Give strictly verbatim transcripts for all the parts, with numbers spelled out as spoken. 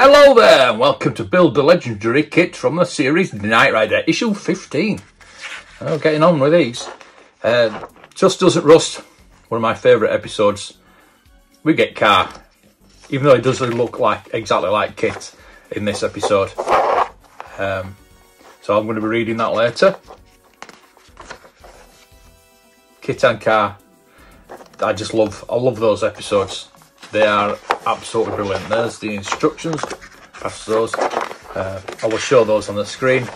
Hello there, and welcome to Build the Legendary Kit from the series Knight Rider, issue fifteen. Oh, getting on with these. Uh, Just Doesn't Rust, one of my favourite episodes. We get KARR, even though he doesn't look like exactly like KITT in this episode. Um, so I'm going to be reading that later. KITT and KARR, I just love, I love those episodes. They are absolutely brilliant. There's the instructions, pass those. Uh, I will show those on the screen.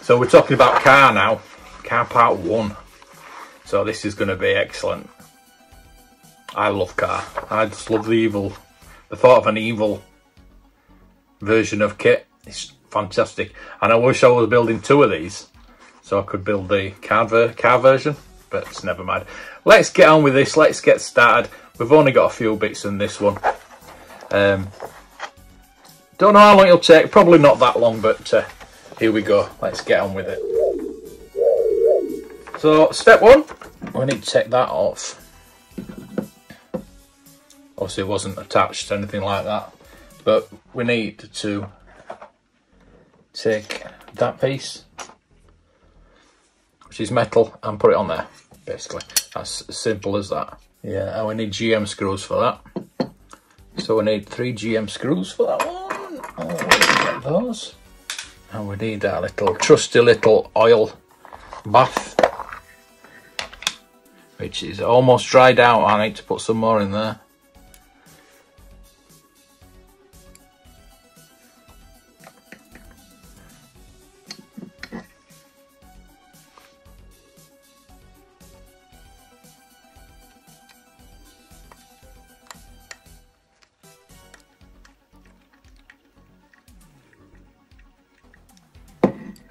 So we're talking about KARR now, KARR part one. So this is going to be excellent. I love KARR. I just love the evil, the thought of an evil version of KITT. It's fantastic. And I wish I was building two of these so I could build the KARR, ver KARR version, but it's never mind. Let's get on with this. Let's get started. We've only got a few bits in this one. Um, don't know how long it'll take, probably not that long, but uh, here we go, let's get on with it. So step one, we need to take that off. Obviously it wasn't attached to anything like that, but we need to take that piece, which is metal, and put it on there, basically. That's as simple as that. Yeah, and we need G M screws for that. So we need three G M screws for that one. Oh, we can get those. And we need our little trusty little oil bath, which is almost dried out. I need to put some more in there.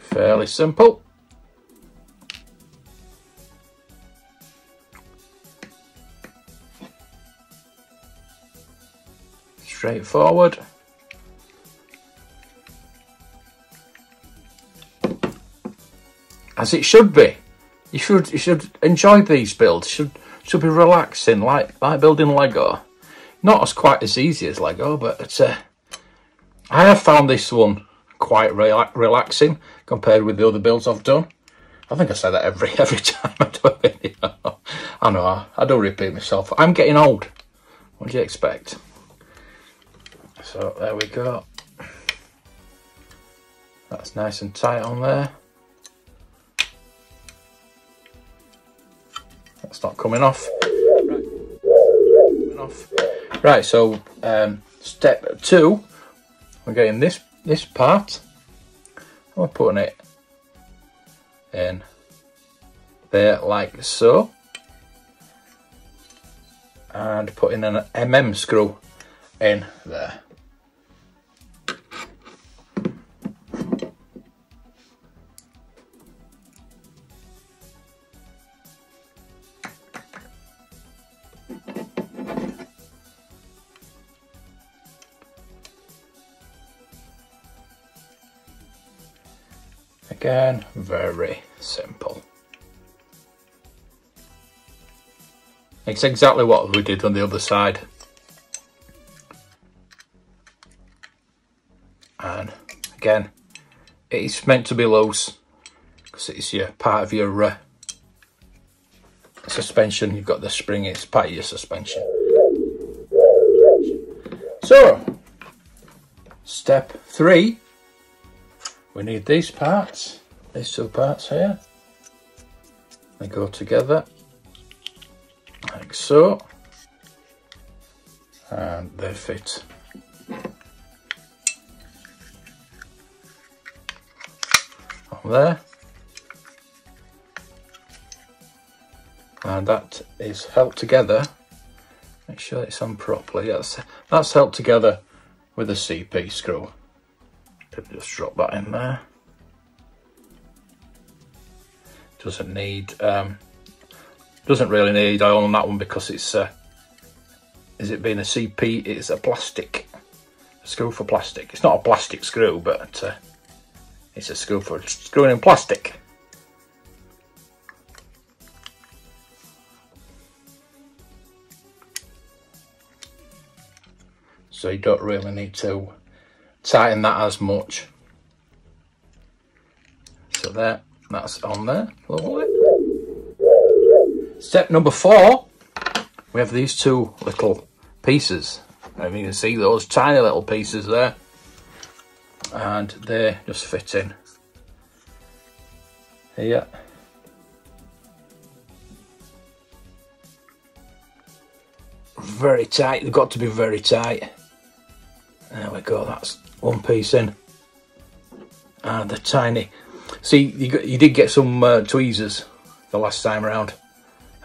Fairly simple. Straightforward. As it should be. You should you should enjoy these builds. Should should be relaxing, like like building Lego. Not as quite as easy as Lego, but it's, uh, I have found this one quite re relaxing compared with the other builds I've done. I think I say that every every time I do a video. I know, I, I do repeat myself. I'm getting old. What do you expect? So there we go. That's nice and tight on there. That's not coming off. Right, coming off. Right, so um, step two, we're getting this this part, we're putting it in there like so, and putting an mm screw in there. Again, very simple. It's exactly what we did on the other side. And again, it's meant to be loose because it's your part of your uh, suspension. You've got the spring, it's part of your suspension. So, step three. We need these parts, these two parts here. They go together like so, and they fit. On there, and that is held together. Make sure it's on properly. That's that's held together with a C P screw. Just drop that in there. Doesn't need, um, doesn't really need oil on that one because it's, uh, is it being a C P? It's a plastic a screw for plastic. It's not a plastic screw, but uh, it's a screw for screwing in plastic. So you don't really need to tighten that as much. So there, that's on there. Lovely. Step number four, we have these two little pieces. And you can see those tiny little pieces there. And they just fit in here. Very tight, they've got to be very tight. There we go, that's one piece in. And they're tiny. See, you, got, you did get some uh, tweezers the last time around.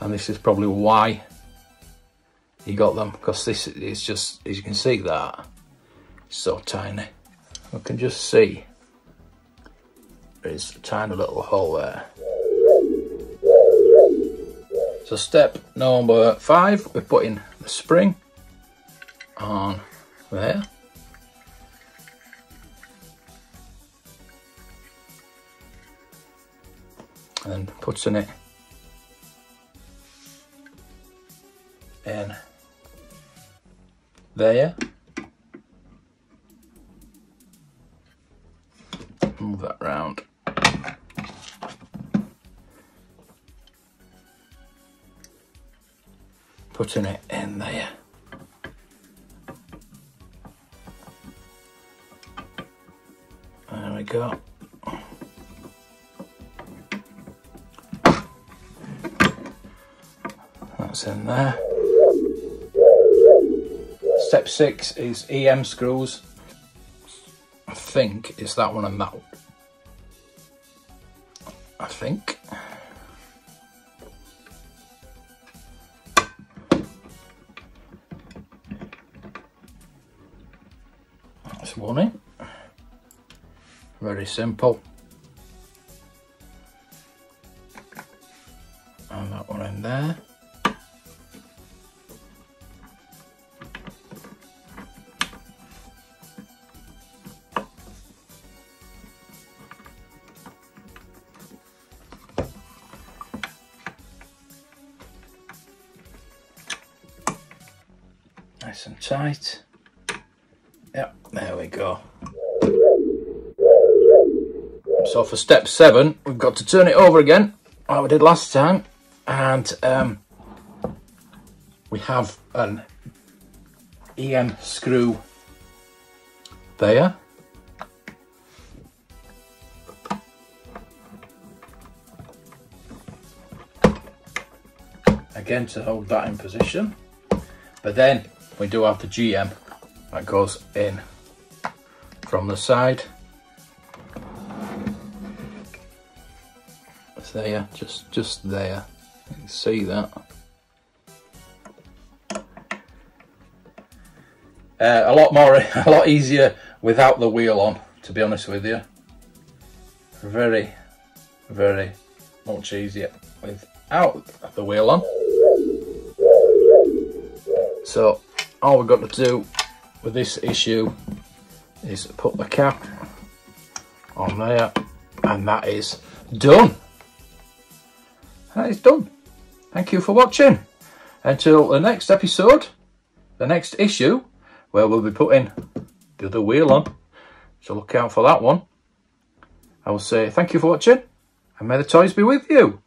And this is probably why you got them. Because this is just, as you can see that, it's so tiny. I can just see there's a tiny little hole there. So step number five, we're putting the spring on there. And putting it in there. Move that round. Putting it in there. There we go. That's in there. Step six is E M screws. I think it's that one and that one. I think. That's one in. Very simple. And that one in there. Nice and tight. Yep, there we go. So for step seven, we've got to turn it over again, like we did last time, and um, we have an E M screw there. Again to hold that in position, but then we do have the G M that goes in from the side. It's there, just, just there. You can see that. Uh, a lot more, a lot easier without the wheel on, to be honest with you. Very, very much easier without the wheel on. So, all we've got to do with this issue is put the cap on there, and that is done. That is done. Thank you for watching. Until the next episode, the next issue, where we'll be putting the other wheel on. So look out for that one. I will say thank you for watching, and may the toys be with you.